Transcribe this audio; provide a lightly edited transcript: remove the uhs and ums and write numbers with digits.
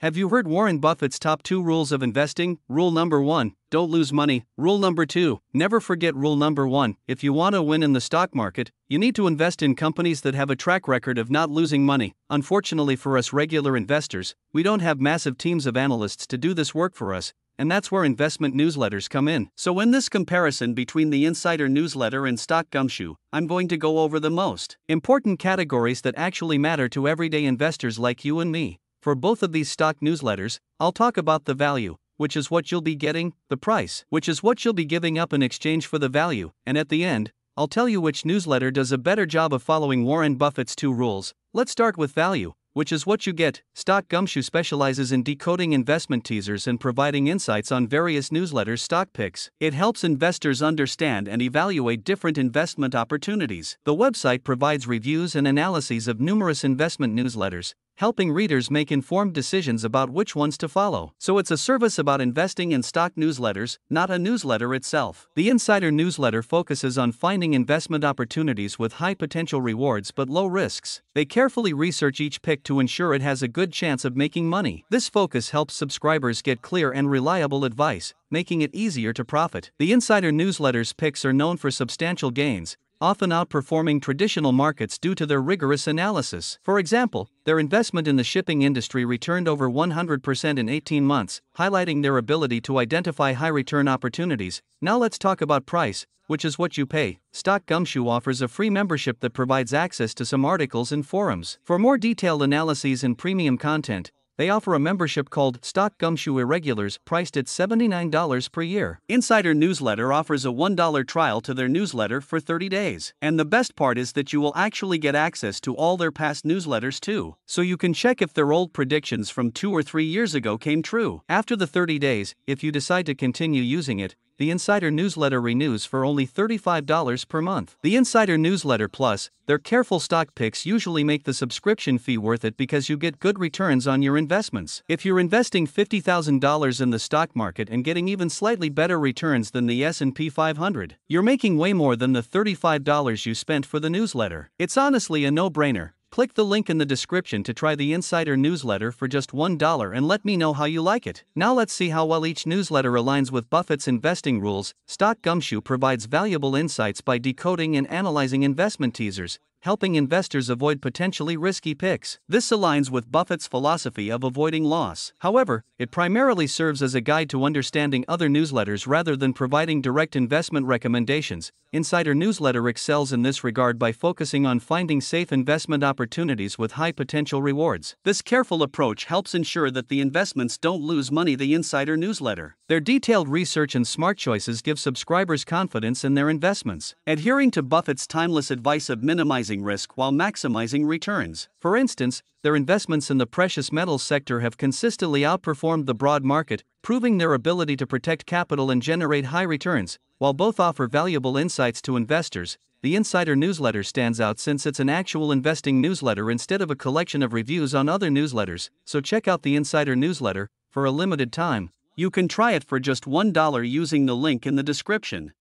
Have you heard Warren Buffett's top 2 rules of investing? Rule number 1, don't lose money. Rule number 2, never forget rule number 1. If you want to win in the stock market, you need to invest in companies that have a track record of not losing money. Unfortunately for us regular investors, we don't have massive teams of analysts to do this work for us, and that's where investment newsletters come in. So in this comparison between the Insider Newsletter and Stock Gumshoe, I'm going to go over the most important categories that actually matter to everyday investors like you and me. For both of these stock newsletters, I'll talk about the value, which is what you'll be getting, the price, which is what you'll be giving up in exchange for the value, and at the end, I'll tell you which newsletter does a better job of following Warren Buffett's 2 rules. Let's start with value, which is what you get. Stock Gumshoe specializes in decoding investment teasers and providing insights on various newsletters' stock picks. It helps investors understand and evaluate different investment opportunities. The website provides reviews and analyses of numerous investment newsletters, helping readers make informed decisions about which ones to follow. So it's a service about investing in stock newsletters, not a newsletter itself. The Insider Newsletter focuses on finding investment opportunities with high potential rewards but low risks. They carefully research each pick to ensure it has a good chance of making money. This focus helps subscribers get clear and reliable advice, making it easier to profit. The Insider Newsletter's picks are known for substantial gains, often outperforming traditional markets due to their rigorous analysis. For example, their investment in the shipping industry returned over 100% in 18 months, highlighting their ability to identify high-return opportunities. Now let's talk about price, which is what you pay. Stock Gumshoe offers a free membership that provides access to some articles and forums. For more detailed analyses and premium content, they offer a membership called Stock Gumshoe Irregulars, priced at $79 per year. Insider Newsletter offers a $1 trial to their newsletter for 30 days. And the best part is that you will actually get access to all their past newsletters too. So you can check if their old predictions from 2 or 3 years ago came true. After the 30 days, if you decide to continue using it, the Insider Newsletter renews for only $35 per month. The Insider Newsletter Plus, their careful stock picks usually make the subscription fee worth it because you get good returns on your investments. If you're investing $50,000 in the stock market and getting even slightly better returns than the S&P 500, you're making way more than the $35 you spent for the newsletter. It's honestly a no-brainer. Click the link in the description to try the Insider Newsletter for just $1 and let me know how you like it. Now let's see how well each newsletter aligns with Buffett's investing rules. Stock Gumshoe provides valuable insights by decoding and analyzing investment teasers, helping investors avoid potentially risky picks. This aligns with Buffett's philosophy of avoiding loss. However, it primarily serves as a guide to understanding other newsletters rather than providing direct investment recommendations. Insider Newsletter excels in this regard by focusing on finding safe investment opportunities with high potential rewards. This careful approach helps ensure that the investments don't lose money. The Insider Newsletter, their detailed research and smart choices give subscribers confidence in their investments, adhering to Buffett's timeless advice of minimizing risk while maximizing returns. For instance, their investments in the precious metals sector have consistently outperformed the broad market, proving their ability to protect capital and generate high returns. While both offer valuable insights to investors, the Insider Newsletter stands out since it's an actual investing newsletter instead of a collection of reviews on other newsletters, so check out the Insider Newsletter for a limited time. You can try it for just $1 using the link in the description.